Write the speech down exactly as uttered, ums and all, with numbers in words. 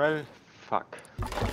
Well, fuck.